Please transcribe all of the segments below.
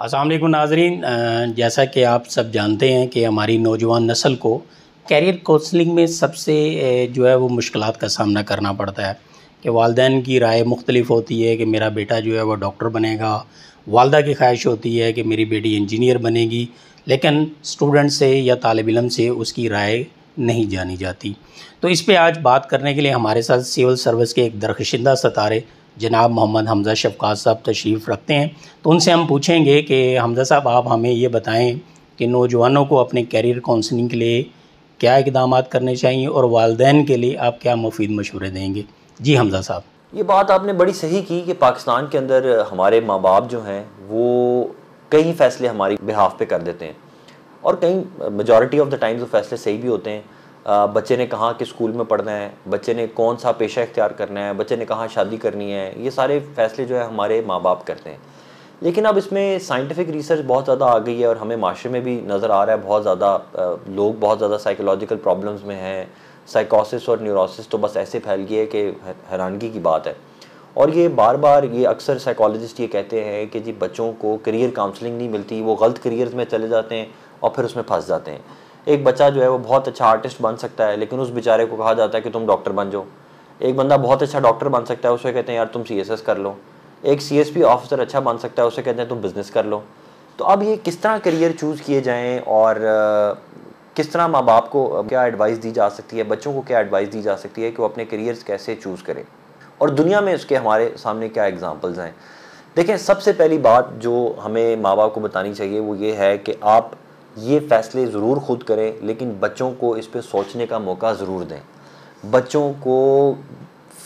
अस्सलाम वालेकुम नाज़रीन, जैसा कि आप सब जानते हैं कि हमारी नौजवान नस्ल को कैरियर काउंसलिंग में सबसे जो है वो मुश्किलात का सामना करना पड़ता है कि वालदैन की राय मुख्तलिफ होती है कि मेरा बेटा जो है वो डॉक्टर बनेगा, वालदा की ख्वाहिश होती है कि मेरी बेटी इंजीनियर बनेगी, लेकिन स्टूडेंट से या तालिब इल्म से उसकी राय नहीं जानी जाती। तो इस पर आज बात करने के लिए हमारे साथ सिविल सर्विस के एक दरकशिंदा सितारे जनाब मोहम्मद हमज़ा शफकात साहब तशरीफ़ रखते हैं। तो उनसे हम पूछेंगे कि हमज़ा साहब, आप हमें ये बताएं कि नौजवानों को अपने कैरियर काउंसलिंग के लिए क्या इक़दाम करने चाहिए और वालदैन के लिए आप क्या मुफीद मशवरे देंगे। जी हमज़ा साहब, ये बात आपने बड़ी सही की कि पाकिस्तान के अंदर हमारे माँ बाप जो हैं वो कई फ़ैसले हमारी बिहाफ़ पे कर देते हैं और कई मेजॉरिटी ऑफ द टाइम्स वो फ़ैसले सही भी होते हैं। बच्चे ने कहाँ कि स्कूल में पढ़ना है, बच्चे ने कौन सा पेशा इख्तियार करना है, बच्चे ने कहाँ शादी करनी है, ये सारे फ़ैसले जो है हमारे माँ बाप करते हैं। लेकिन अब इसमें साइंटिफिक रिसर्च बहुत ज़्यादा आ गई है और हमें माशरे में भी नज़र आ रहा है बहुत ज़्यादा लोग बहुत ज़्यादा साइकोलॉजिकल प्रॉब्लम्स में हैं। साइकोसिस और न्यूरोसिस तो बस ऐसे फैल गई है कि हैरानगी की बात है। और ये बार बार ये अक्सर साइकोलॉजिस्ट ये कहते हैं कि जी बच्चों को करियर काउंसलिंग नहीं मिलती, वो गलत करियर में चले जाते हैं और फिर उसमें फंस जाते हैं। एक बच्चा जो है वो बहुत अच्छा आर्टिस्ट बन सकता है लेकिन उस बेचारे को कहा जाता है कि तुम डॉक्टर बन जाओ। एक बंदा बहुत अच्छा डॉक्टर बन सकता है, उसे कहते हैं यार तुम CSS कर लो। एक CSP ऑफिसर अच्छा बन सकता है, उसे कहते हैं तुम बिज़नेस कर लो। तो अब ये किस तरह करियर चूज़ किए जाएँ और किस तरह माँ बाप को क्या एडवाइस दी जा सकती है, बच्चों को क्या एडवाइस दी जा सकती है कि वो अपने करियर्स कैसे चूज़ करें और दुनिया में उसके हमारे सामने क्या एग्जाम्पल्स हैं। देखें, सबसे पहली बात जो हमें माँ बाप को बतानी चाहिए वो ये है कि आप ये फ़ैसले ज़रूर ख़ुद करें लेकिन बच्चों को इस पे सोचने का मौका ज़रूर दें, बच्चों को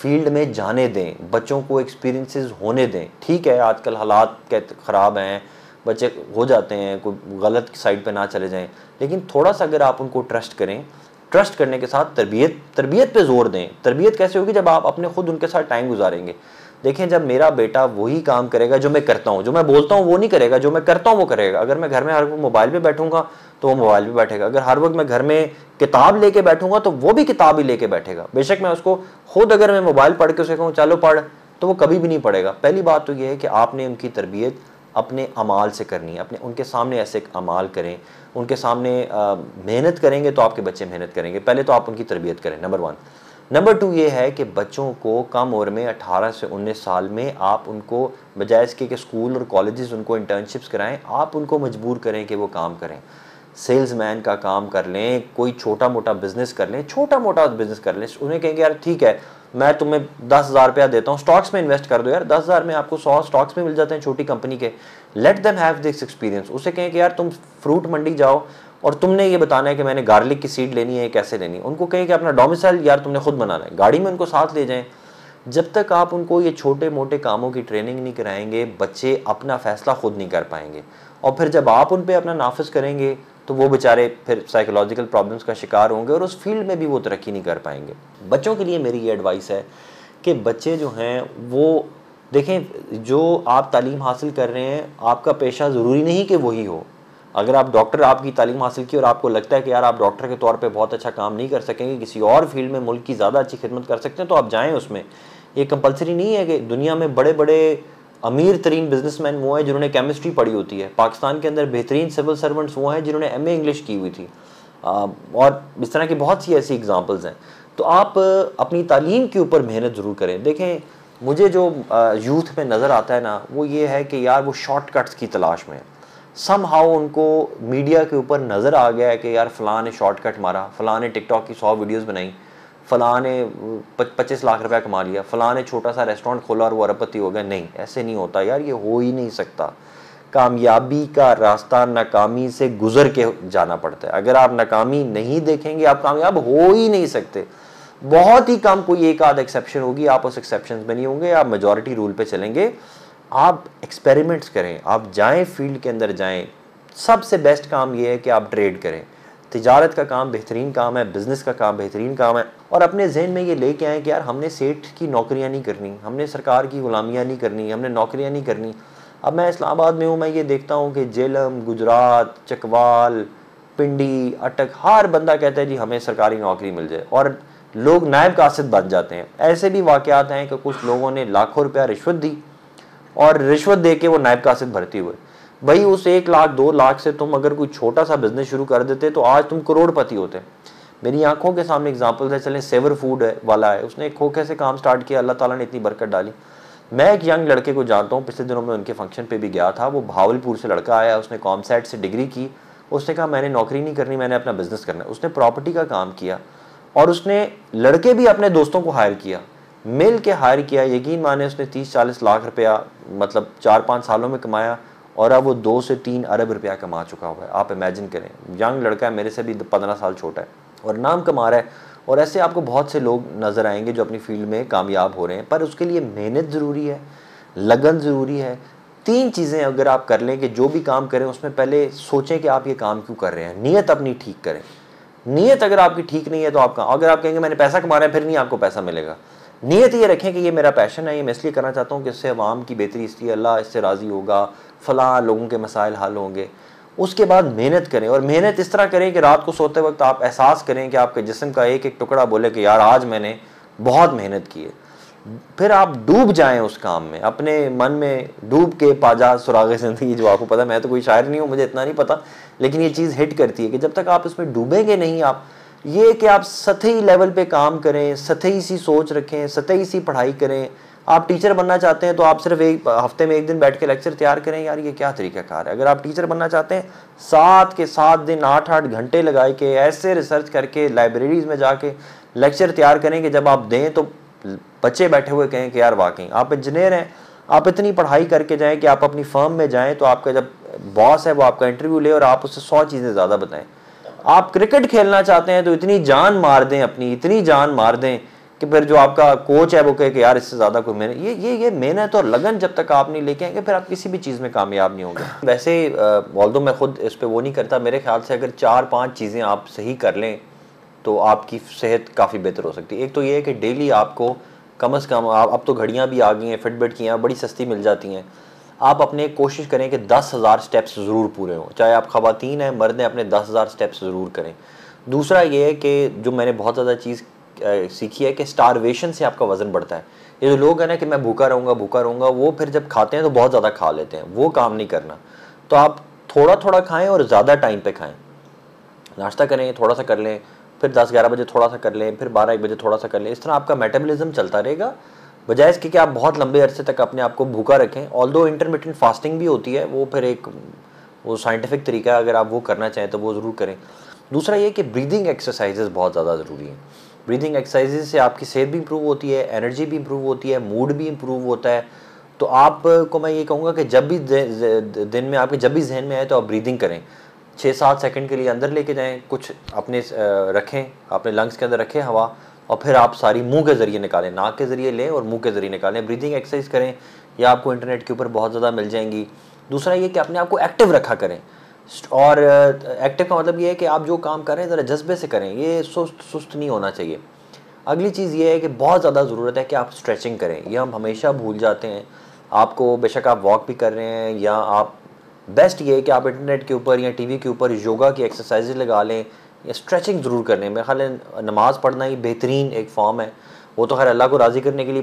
फील्ड में जाने दें, बच्चों को एक्सपीरियंसेस होने दें। ठीक है, आजकल हालात ख़राब हैं, बच्चे हो जाते हैं, कोई गलत साइड पे ना चले जाएं, लेकिन थोड़ा सा अगर आप उनको ट्रस्ट करें, ट्रस्ट करने के साथ तरबियत पे ज़ोर दें। तरबियत कैसे होगी? जब आप अपने ख़ुद उनके साथ टाइम गुजारेंगे। देखें, जब मेरा बेटा वही काम करेगा जो मैं करता हूँ, जो मैं बोलता हूँ वो नहीं करेगा, जो मैं करता हूँ वो करेगा। अगर मैं घर में हर वक्त मोबाइल पे बैठूंगा तो वो मोबाइल पे बैठेगा, अगर हर वक्त मैं घर में किताब लेके बैठूंगा तो वो भी किताब ही लेके बैठेगा। बेशक मैं उसको खुद अगर मैं मोबाइल पढ़ के उसे कहूँ चलो पढ़, तो वो कभी भी नहीं पढ़ेगा। पहली बात तो ये है कि आपने उनकी तरबियत अपने अमाल से करनी है, अपने उनके सामने ऐसे अमाल करें, उनके सामने मेहनत करेंगे तो आपके बच्चे मेहनत करेंगे। पहले तो आप उनकी तरबियत करें, नंबर 1। नंबर 2 ये है कि बच्चों को कम उम्र में 18 से 19 साल में आप उनको बजाय इसके कि स्कूल और कॉलेजेस उनको इंटर्नशिप्स कराएं, आप उनको मजबूर करें कि वो काम करें। सेल्समैन का काम कर लें, कोई छोटा मोटा बिज़नेस कर लें। उन्हें कहेंगे यार ठीक है मैं तुम्हें 10,000 रुपया देता हूँ, स्टॉक्स में इन्वेस्ट कर दो यार, 10,000 में आपको 100 स्टॉक्स में मिल जाते हैं छोटी कंपनी के। Let them have this experience. उसे कहें कि यार तुम फ्रूट मंडी जाओ और तुमने ये बताना है कि मैंने गार्लिक की सीड लेनी है, कैसे लेनी है। उनको कहें कि अपना डोमिसाइल यार तुमने खुद बनाना है, गाड़ी में उनको साथ ले जाएं। जब तक आप उनको ये छोटे मोटे कामों की ट्रेनिंग नहीं कराएंगे, बच्चे अपना फ़ैसला खुद नहीं कर पाएंगे और फिर जब आप उन पर अपना नाफिज़ करेंगे तो वो बेचारे फिर साइकोलॉजिकल प्रॉब्लम्स का शिकार होंगे और उस फील्ड में भी वो तरक्की नहीं कर पाएंगे। बच्चों के लिए मेरी ये एडवाइस है कि बच्चे जो हैं वो देखें, जो आप तालीम हासिल कर रहे हैं आपका पेशा ज़रूरी नहीं कि वही हो। अगर आप डॉक्टर आपकी तालीम हासिल की और आपको लगता है कि यार आप डॉक्टर के तौर पे बहुत अच्छा काम नहीं कर सकेंगे, किसी और फील्ड में मुल्क की ज़्यादा अच्छी खिदमत कर सकते हैं, तो आप जाएं उसमें। ये कंपलसरी नहीं है कि दुनिया में बड़े बड़े अमीर तरीन बिजनेसमैन वो हैं जिन्होंने केमिस्ट्री पढ़ी होती है, पाकिस्तान के अंदर बेहतरीन सिविल सर्वेंट्स वो हैं जिन्होंने MA इंग्लिश की हुई थी और इस तरह की बहुत सी ऐसी एग्जाम्पल्स हैं। तो आप अपनी तालीम के ऊपर मेहनत ज़रूर करें। देखें, मुझे जो यूथ में नज़र आता है ना वो ये है कि यार वो शॉर्टकट्स की तलाश में समहाउ उनको मीडिया के ऊपर नज़र आ गया है कि यार फ़लाँ ने शॉर्टकट मारा, फ़लाँ ने TikTok की 100 वीडियोस बनाई, फ़लाँ ने 25 लाख रुपया कमा लिया, फ़लाँ ने छोटा सा रेस्टोरेंट खोला और वो अरबपति हो गया। नहीं, ऐसे नहीं होता यार, ये हो ही नहीं सकता। कामयाबी का रास्ता नाकामी से गुजर के जाना पड़ता है। अगर आप नाकामी नहीं देखेंगे आप कामयाब हो ही नहीं सकते। बहुत ही कम कोई एक आध एक्सेप्शन होगी, आप उस एक्सेप्शन में नहीं होंगे, आप मेजॉरिटी रूल पर चलेंगे। आप एक्सपेरिमेंट्स करें, आप जाएं, फील्ड के अंदर जाएं। सबसे बेस्ट काम ये है कि आप ट्रेड करें। तिजारत का काम बेहतरीन काम है, बिज़नेस का काम बेहतरीन काम है और अपने जहन में ये लेके आएँ कि यार हमने सेठ की नौकरियां नहीं करनी, हमने सरकार की गुलामियां नहीं करनी, हमने नौकरियां नहीं करनी। अब मैं इस्लामाबाद में हूँ, मैं ये देखता हूँ कि जेलम, गुजरात, चकवाल, पिंडी, अटक, हर बंदा कहता है जी हमें सरकारी नौकरी मिल जाए और लोग नायब कासिद बन जाते हैं। ऐसे भी वाक़यात हैं कि कुछ लोगों ने लाखों रुपया रिश्वत दी और रिश्वत दे के वो नायब कासिद भर्ती हुए। भाई उस 1 लाख 2 लाख से तुम अगर कोई छोटा सा बिजनेस शुरू कर देते तो आज तुम करोड़पति होते। मेरी आंखों के सामने एग्जाम्पल है, चलें सेवर फूड है वाला है, उसने एक खोखे से काम स्टार्ट किया, अल्लाह ताला ने इतनी बरकत डाली। मैं एक यंग लड़के को जानता हूँ, पिछले दिनों में उनके फंक्शन पे भी गया था, वो भावलपुर से लड़का आया, उसने कॉमसेट से डिग्री की, उसने कहा मैंने नौकरी नहीं करनी, मैंने अपना बिजनेस करना है। उसने प्रॉपर्टी का काम किया और उसने लड़के भी अपने दोस्तों को हायर किया, मिल के हायर किया, यकीन माने उसने 30-40 लाख रुपया मतलब 4-5 सालों में कमाया और अब वो 2 से 3 अरब रुपया कमा चुका हुआ है। आप इमेजिन करें, यंग लड़का है, मेरे से भी 15 साल छोटा है और नाम कमा रहा है। और ऐसे आपको बहुत से लोग नज़र आएंगे जो अपनी फील्ड में कामयाब हो रहे हैं, पर उसके लिए मेहनत ज़रूरी है, लगन ज़रूरी है। 3 चीज़ें अगर आप कर लें कि जो भी काम करें उसमें पहले सोचें कि आप ये काम क्यों कर रहे हैं, नीयत अपनी ठीक करें। नीयत अगर आपकी ठीक नहीं है तो आपका, अगर आप कहेंगे मैंने पैसा कमाना है फिर नहीं आपको पैसा मिलेगा। नीयत ये रखें कि ये मेरा पैशन है, ये मैं इसलिए करना चाहता हूँ कि इससे आवाम की बेहतरी, इसलिए अल्लाह इससे राज़ी होगा, फ़लाँ लोगों के मसाइल हल होंगे। उसके बाद मेहनत करें, और मेहनत इस तरह करें कि रात को सोते वक्त आप एहसास करें कि आपके जिस्म का एक एक टुकड़ा बोले कि यार आज मैंने बहुत मेहनत की है। फिर आप डूब जाएं उस काम में, अपने मन में डूब के पाजा सुरागे ज़िंदगी, जो आपको पता है, मैं तो कोई शायर नहीं हूँ, मुझे इतना नहीं पता, लेकिन ये चीज़ हिट करती है कि जब तक आप उसमें डूबेंगे नहीं, आप ये कि आप सतही लेवल पर काम करें, सतही सी सोच रखें, सतही सी पढ़ाई करें। आप टीचर बनना चाहते हैं तो आप सिर्फ एक हफ्ते में 1 दिन बैठ के लेक्चर तैयार करें, यार ये क्या तरीकाकार है। अगर आप टीचर बनना चाहते हैं 7 के 7 दिन 8-8 घंटे लगाए के ऐसे रिसर्च करके लाइब्रेरीज में जाके लेक्चर तैयार करें कि जब आप दें तो बच्चे बैठे हुए कहें कि यार वाकई आप इंजीनियर हैं। आप इतनी पढ़ाई करके जाएं कि आप अपनी फर्म में जाएँ तो आपका जब बॉस है वो आपका इंटरव्यू ले और आप उससे 100 चीज़ें ज़्यादा बताएँ। आप क्रिकेट खेलना चाहते हैं तो इतनी जान मार दें अपनी, इतनी जान मार दें कि फिर जो आपका कोच है वो कहे कि यार इससे ज़्यादा कोई मेहनत, ये मेहनत और लगन जब तक आप नहीं लेके आएंगे फिर आप किसी भी चीज़ में कामयाब नहीं होंगे। वैसे ऑल्दो मैं खुद इस पे वो नहीं करता, मेरे ख्याल से अगर 4-5 चीज़ें आप सही कर लें तो आपकी सेहत काफ़ी बेहतर हो सकती है। एक तो ये है कि डेली आपको कम से कम, आप अब तो घड़ियाँ भी आ गई हैं, फिटबिट की हैं, बड़ी सस्ती मिल जाती हैं, आप अपने कोशिश करें कि 10,000 स्टेप्स ज़रूर पूरे हों, चाहे आप ख़वातीन हैं मर्द हैं, अपने 10,000 स्टेप्स ज़रूर करें। दूसरा ये है कि जो मैंने बहुत ज़्यादा चीज़ सीखी है कि स्टारवेशन से आपका वज़न बढ़ता है। ये जो लोग हैं ना कि मैं भूखा रहूँगा भूखा रहूँगा, वो फिर जब खाते हैं तो बहुत ज़्यादा खा लेते हैं, वो काम नहीं करना। तो आप थोड़ा थोड़ा खाएं और ज़्यादा टाइम पे खाएं। नाश्ता करें, थोड़ा सा कर लें, फिर 10-11 बजे थोड़ा सा कर लें, फिर 12-1 बजे थोड़ा सा कर लें। इस तरह आपका मेटाबॉलिज्म चलता रहेगा, बजाय इसके कि आप बहुत लंबे अरसे तक अपने आप को भूखा रखें। ऑल्दो इंटरमिटेंट फास्टिंग भी होती है, वो फिर एक वो साइंटिफिक तरीका है, अगर आप वो करना चाहें तो वो ज़रूर करें। दूसरा ये कि ब्रीदिंग एक्सरसाइजेज़ बहुत ज़्यादा ज़रूरी हैं। ब्रीदिंग एक्सरसाइजेज से आपकी सेहत भी इंप्रूव होती है, एनर्जी भी इंप्रूव होती है, मूड भी इंप्रूव होता है। तो आपको मैं ये कहूँगा कि जब भी दिन में आपके जब भी जहन में आए तो आप ब्रीदिंग करें, 6-7 सेकंड के लिए अंदर लेके जाएं, कुछ अपने रखें, अपने लंग्स के अंदर रखें हवा, और फिर आप सारी मुंह के ज़रिए निकालें, नाक के ज़रिए लें और मुंह के ज़रिए निकालें। ब्रीदिंग एक्सरसाइज करें, या आपको इंटरनेट के ऊपर बहुत ज़्यादा मिल जाएंगी। दूसरा ये कि अपने आप को एक्टिव रखा करें, और एक्टिव का मतलब ये है कि आप जो काम करें ज़रा जज्बे से करें, ये सुस्त नहीं होना चाहिए। अगली चीज़ ये है कि बहुत ज़्यादा ज़रूरत है कि आप स्ट्रेचिंग करें, यह हम हमेशा भूल जाते हैं। आपको बेशक आप वॉक भी कर रहे हैं या आप बेस्ट ये है कि आप इंटरनेट के ऊपर या टीवी के ऊपर योगा की एक्सरसाइजेज लगा लें या स्ट्रेचिंग ज़रूर कर लें। मेरे ख्याल है नमाज़ पढ़ना ही बेहतरीन एक फॉर्म है, वो तो खैर अल्लाह को राज़ी करने के लिए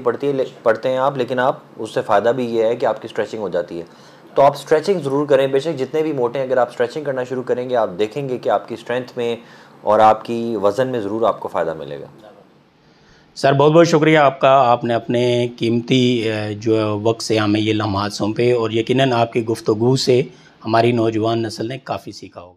पढ़ते हैं आप, लेकिन आप उससे फ़ायदा भी ये है कि आपकी स्ट्रेचिंग हो जाती है। तो आप स्ट्रेचिंग ज़रूर करें, बेशक जितने भी मोटे हैं, अगर आप स्ट्रेचिंग करना शुरू करेंगे आप देखेंगे कि आपकी स्ट्रेंथ में और आपकी वज़न में ज़रूर आपको फ़ायदा मिलेगा। सर बहुत बहुत शुक्रिया आपका, आपने अपने कीमती जो वक्त से हमें ये लम्हात सौंपे और यकीनन आपकी गुफ्तगू से हमारी नौजवान नस्ल ने काफ़ी सीखा होगा।